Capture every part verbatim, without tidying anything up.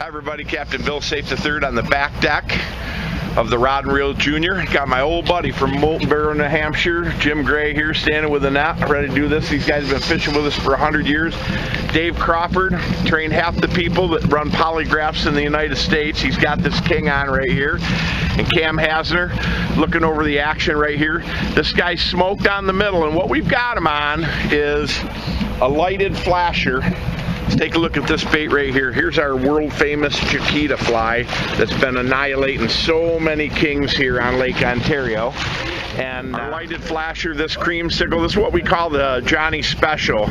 Hi everybody, Captain Bill Saiff the third on the back deck of the Rod and Reel Junior Got my old buddy from Moultonborough, New Hampshire, Jim Gray here, standing with a net, ready to do this. These guys have been fishing with us for one hundred years. Dave Crawford trained half the people that run polygraphs in the United States. He's got this king on right here. And Cam Hasner looking over the action right here. This guy smoked on the middle, and what we've got him on is a lighted flasher. Let's take a look at this bait right here. Here's our world-famous Chiquita fly that's been annihilating so many kings here on Lake Ontario. And our lighted flasher, this creamsicle, this is what we call the Johnny Special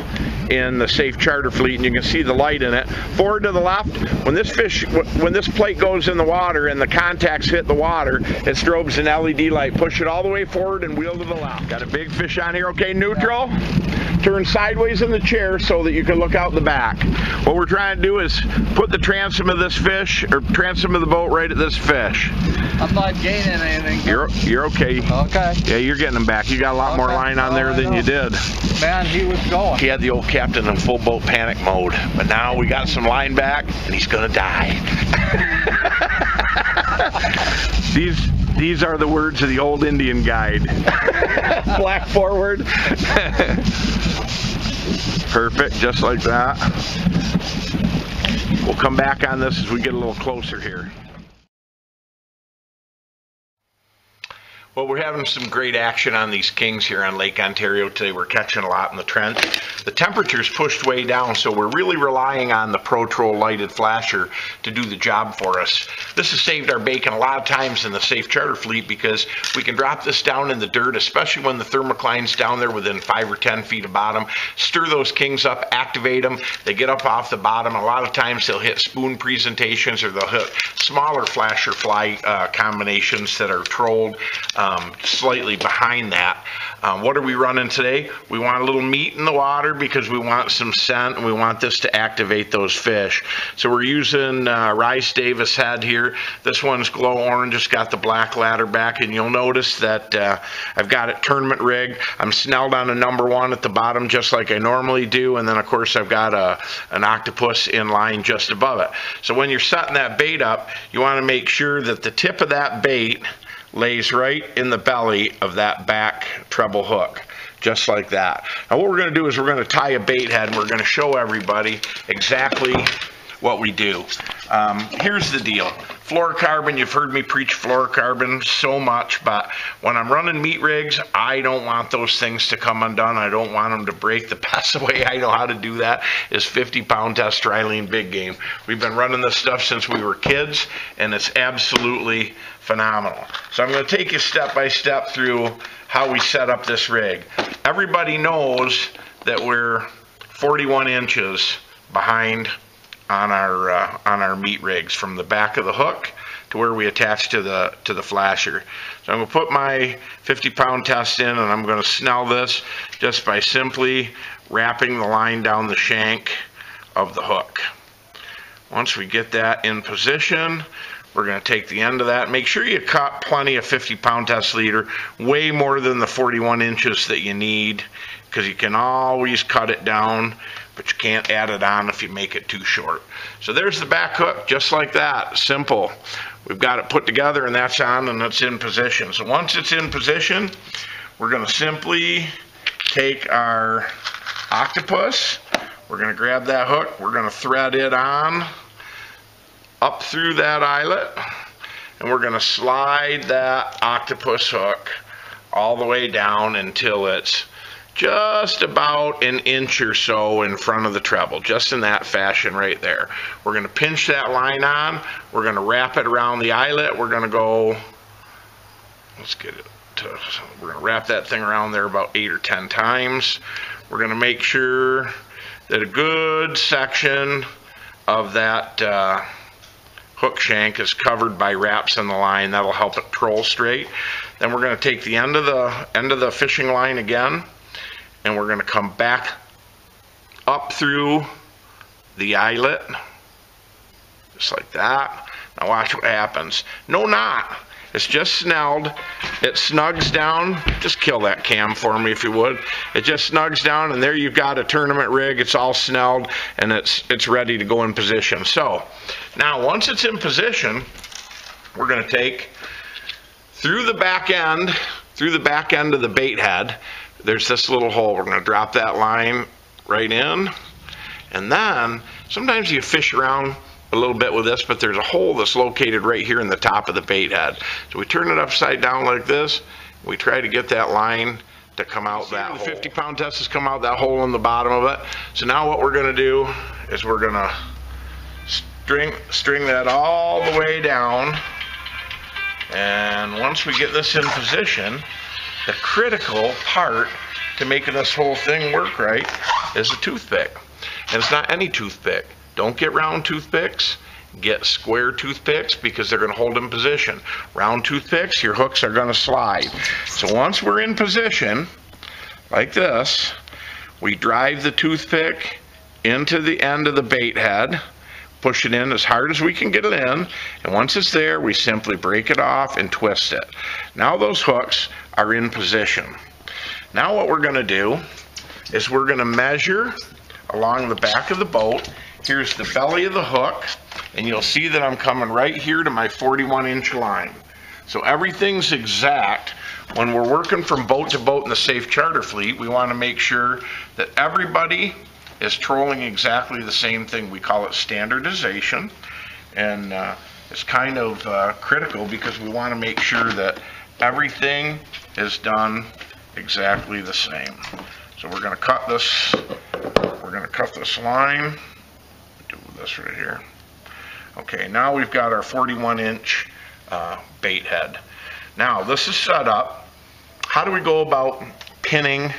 in the Saiff Charter Fleet, and you can see the light in it. Forward to the left, when this fish, when this plate goes in the water and the contacts hit the water, it strobes an L E D light. Push it all the way forward and wheel to the left. Got a big fish on here. Okay, neutral. Turn sideways in the chair so that you can look out the back. What we're trying to do is put the transom of this fish, or transom of the boat, right at this fish. I'm not gaining anything. You're, you're okay. Okay. Yeah, you're getting them back. You got a lot okay. more line on oh, there I than know. you did. Man, he was going. He had the old captain in full boat panic mode, but now we got some line back, and he's gonna die. These these are the words of the old Indian guide. Black forward. Perfect, just like that. We'll come back on this as we get a little closer here. Well, we're having some great action on these kings here on Lake Ontario today. We're catching a lot in the trench. The temperature's pushed way down, so we're really relying on the Pro Troll lighted flasher to do the job for us. This has saved our bacon a lot of times in the Saiff Charter Fleet because we can drop this down in the dirt, especially when the thermocline's down there within five or ten feet of bottom. Stir those kings up, activate them. They get up off the bottom. A lot of times they'll hit spoon presentations, or they'll hit smaller flasher fly uh, combinations that are trolled. Um, slightly behind that. Um, what are we running today? We want a little meat in the water because we want some scent, and we want this to activate those fish. So we're using uh, Rice Davis head here. This one's glow orange. It's got the black ladder back, and you'll notice that uh, I've got it tournament rigged. I'm snelled on a number one at the bottom just like I normally do, and then of course I've got a, an octopus in line just above it. So when you're setting that bait up, you want to make sure that the tip of that bait lays right in the belly of that back treble hook, just like that. Now what we're going to do is we're going to tie a bait head, and we're going to show everybody exactly what we do. Um, here's the deal. Fluorocarbon, you've heard me preach fluorocarbon so much, but when I'm running meat rigs, I don't want those things to come undone. I don't want them to break. The best way I know how to do that is fifty pound test Trilene big game. We've been running this stuff since we were kids, and it's absolutely phenomenal. So I'm going to take you step by step through how we set up this rig. Everybody knows that we're forty-one inches behind on our uh, on our meat rigs, from the back of the hook to where we attach to the to the flasher. So I'm going to put my fifty pound test in, and I'm going to snell this just by simply wrapping the line down the shank of the hook. Once we get that in position, we're going to take the end of that. Make sure you cut plenty of fifty pound test leader, way more than the forty-one inches that you need, because you can always cut it down, but you can't add it on if you make it too short. So there's the back hook, just like that, simple. We've got it put together, and that's on, and it's in position. So once it's in position, we're going to simply take our octopus, we're going to grab that hook, we're going to thread it on up through that eyelet, and we're going to slide that octopus hook all the way down until it's just about an inch or so in front of the treble, just in that fashion right there. We're going to pinch that line on, we're going to wrap it around the eyelet, we're going to go, let's get it to, we're going to wrap that thing around there about eight or ten times. We're going to make sure that a good section of that uh, hook shank is covered by wraps in the line. That'll help it troll straight. Then we're going to take the end of the end of the fishing line again, and we're going to come back up through the eyelet, just like that. Now watch what happens. No knot. It's just snelled. It snugs down. Just kill that cam for me if you would. It just snugs down, and there you've got a tournament rig. It's all snelled, and it's it's ready to go in position. So now once it's in position, we're going to take through the back end, through the back end of the bait head. There's this little hole. We're going to drop that line right in. And then sometimes you fish around a little bit with this, but there's a hole that's located right here in the top of the bait head. So we turn it upside down like this. We try to get that line to come out that hole. The fifty pound test has come out that hole in the bottom of it. So now what we're going to do is we're going to string, string that all the way down. And once we get this in position, the critical part to making this whole thing work right is a toothpick. And it's not any toothpick. Don't get round toothpicks. Get square toothpicks because they're going to hold in position. Round toothpicks, your hooks are going to slide. So once we're in position, like this, we drive the toothpick into the end of the bait head, push it in as hard as we can get it in, and once it's there, we simply break it off and twist it. Now those hooks are in position. Now what we're going to do is we're going to measure along the back of the boat. Here's the belly of the hook, and you'll see that I'm coming right here to my forty-one inch line. So everything's exact. When we're working from boat to boat in the Saiff Charter Fleet, we want to make sure that everybody is trolling exactly the same thing. We call it standardization, and uh, it's kind of uh, critical because we want to make sure that everything is done exactly the same. So we're going to cut this. We're going to cut this line. Do this right here. Okay, now we've got our forty-one inch uh, bait head. Now this is set up. How do we go about pinning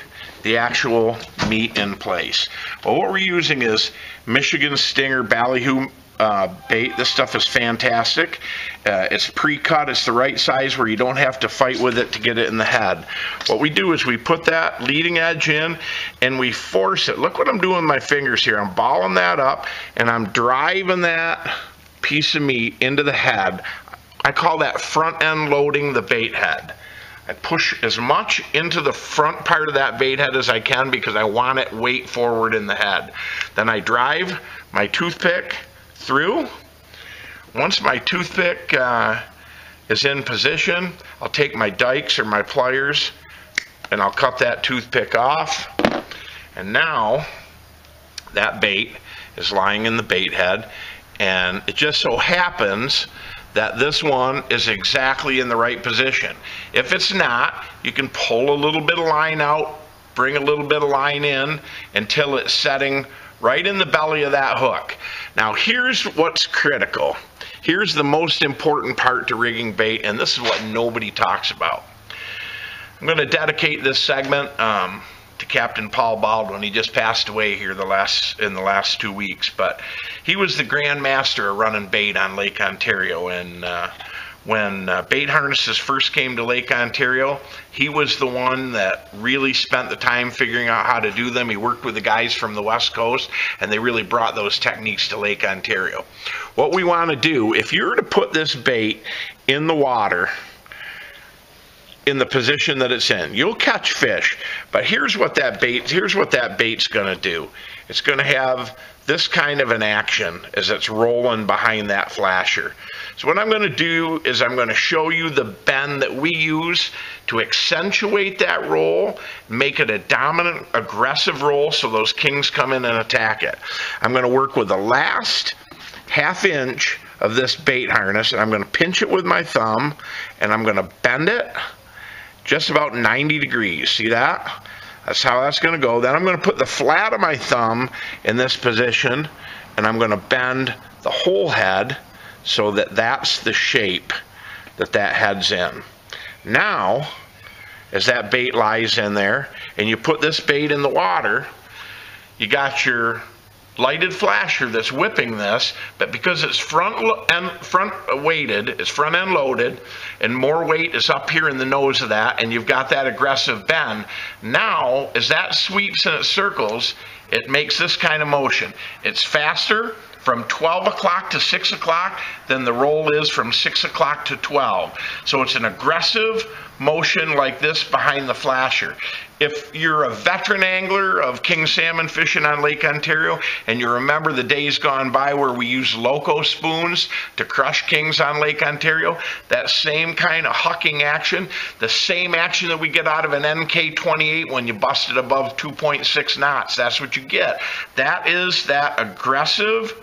the actual meat in place? Well, what we're using is Michigan Stinger Ballyhoo uh, bait. This stuff is fantastic. Uh, it's pre-cut. It's the right size where you don't have to fight with it to get it in the head. What we do is we put that leading edge in and we force it. Look what I'm doing with my fingers here. I'm balling that up and I'm driving that piece of meat into the head. I call that front end loading the bait head. I push as much into the front part of that bait head as I can because I want it weight forward in the head. Then I drive my toothpick through. Once my toothpick uh, is in position, I'll take my dikes or my pliers and I'll cut that toothpick off. And now that bait is lying in the bait head, and it just so happens that this one is exactly in the right position. If it's not, you can pull a little bit of line out, bring a little bit of line in until it's setting right in the belly of that hook. Now here's what's critical. Here's the most important part to rigging bait, and this is what nobody talks about. I'm going to dedicate this segment um, to Captain Paul Baldwin. He just passed away here the last in the last two weeks, but he was the Grand Master of running bait on Lake Ontario. And uh, when uh, bait harnesses first came to Lake Ontario, he was the one that really spent the time figuring out how to do them. He worked with the guys from the West Coast, and they really brought those techniques to Lake Ontario. What we want to do, if you're to put this bait in the water, in the position that it's in, you'll catch fish, but here's what that bait here's what that bait's gonna do. It's gonna have this kind of an action as it's rolling behind that flasher. So what I'm gonna do is I'm gonna show you the bend that we use to accentuate that roll, make it a dominant aggressive roll so those kings come in and attack it. I'm gonna work with the last half inch of this bait harness, and I'm gonna pinch it with my thumb, and I'm gonna bend it just about ninety degrees. See that? That's how that's going to go. Then I'm going to put the flat of my thumb in this position, and I'm going to bend the whole head so that that's the shape that that head's in. Now, as that bait lies in there, and you put this bait in the water, you got your lighted flasher that's whipping this, but because it's front end front weighted, it's front end loaded, and more weight is up here in the nose of that, and you've got that aggressive bend. Now, as that sweeps and it circles, it makes this kind of motion. It's faster, from twelve o'clock to six o'clock than the roll is from six o'clock to twelve. So it's an aggressive motion like this behind the flasher. If you're a veteran angler of king salmon fishing on Lake Ontario and you remember the days gone by where we used loco spoons to crush kings on Lake Ontario, that same kind of hucking action, the same action that we get out of an N K twenty-eight when you bust it above two point six knots, that's what you get. That is that aggressive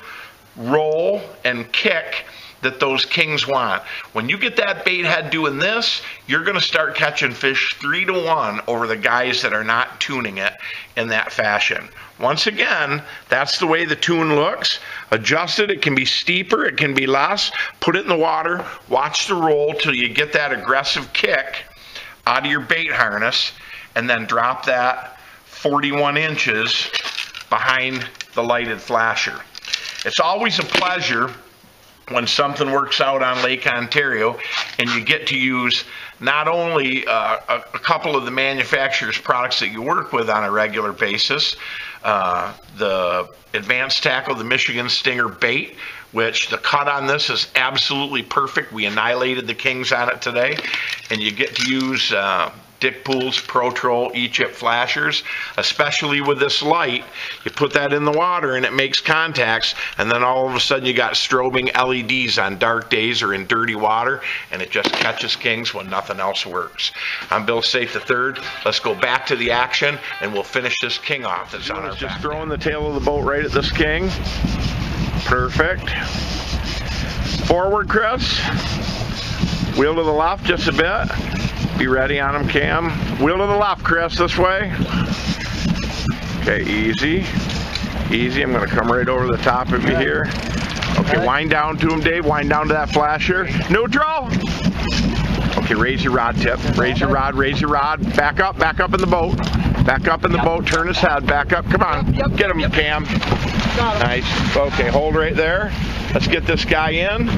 roll and kick that those kings want. When you get that bait head doing this, you're going to start catching fish three to one over the guys that are not tuning it in that fashion. Once again, that's the way the tune looks. Adjust it, it can be steeper, it can be less. Put it in the water, watch the roll till you get that aggressive kick out of your bait harness, and then drop that forty-one inches behind the lighted flasher. It's always a pleasure when something works out on Lake Ontario and you get to use not only uh, a, a couple of the manufacturer's products that you work with on a regular basis, uh, the Advanced Tackle, the Michigan Stinger Bait, which the cut on this is absolutely perfect. We annihilated the kings on it today. And you get to use uh, Dip Pools, Pro Troll, e-chip flashers, especially with this light. You put that in the water and it makes contacts, and then all of a sudden you got strobing L E Ds on dark days or in dirty water, and it just catches kings when nothing else works. I'm Bill Saiff the third. Let's go back to the action and we'll finish this king off. That's on our back. Just throwing the tail of the boat right at this king. Perfect. Forward, Chris. Wheel to the left just a bit. Be ready on him, Cam. Wheel to the left, Chris, this way. Okay, easy. Easy, I'm gonna come right over the top of you here. Okay, wind down to him, Dave. Wind down to that flasher. Neutral! Okay, raise your rod tip. Raise your rod, raise your rod. Back up, back up in the boat. Back up in the boat, turn his head, back up. Come on, get him, Cam. Nice, okay, hold right there. Let's get this guy in.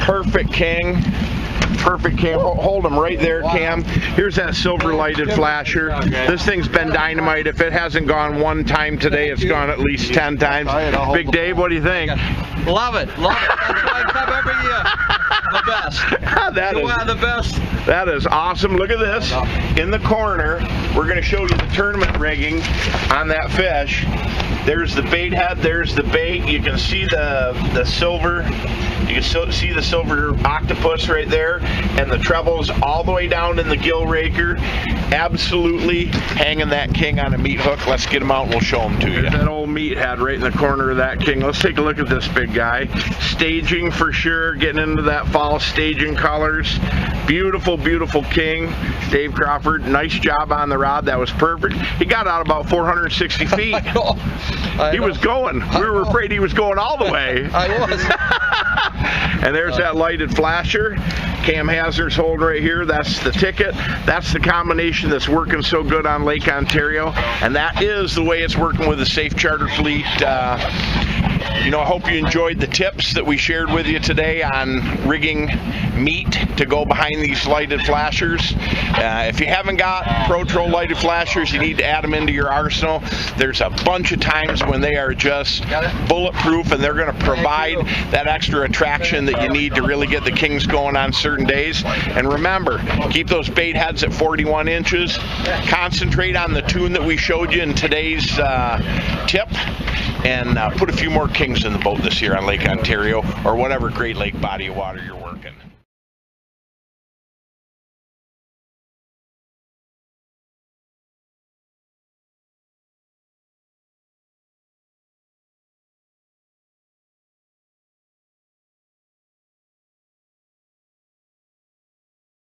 Perfect king. Perfect, Cam. Hold them right there, Cam. Here's that silver lighted flasher. This thing's been dynamite. If it hasn't gone one time today, it's gone at least ten times. Big Dave, what do you think? Love it. Love it. That's why I come every year. The best. That you is, are the best. That is awesome. Look at this. In the corner, we're going to show you the tournament rigging on that fish. There's the bait head, there's the bait. You can see the, the silver, you can so, see the silver octopus right there, and the trebles all the way down in the gill raker. Absolutely hanging that king on a meat hook. Let's get him out and we'll show him to you. There's that old meat head right in the corner of that king. Let's take a look at this big guy. Staging for sure, getting into that fall staging colors. Beautiful, beautiful king. Dave Crawford, nice job on the rod. That was perfect. He got out about four hundred sixty feet. He was going. We were afraid he was going all the way. I was. And there's that lighted flasher. Cam Hasner's hold right here. That's the ticket. That's the combination that's working so good on Lake Ontario. And that is the way it's working with the Saiff Charter Fleet. Uh, you know, I hope you enjoyed the tips that we shared with you today on rigging meat to go behind these lighted flashers. Uh, if you haven't got Pro Troll lighted flashers, you need to add them into your arsenal. There's a bunch of times when they are just bulletproof, and they're going to provide that extra attraction that you need to really get the kings going on certain days. And remember, keep those bait heads at forty-one inches. Concentrate on the tune that we showed you in today's uh, tip, and uh, put a few more kings in the boat this year on Lake Ontario or whatever Great Lake body of water you're working.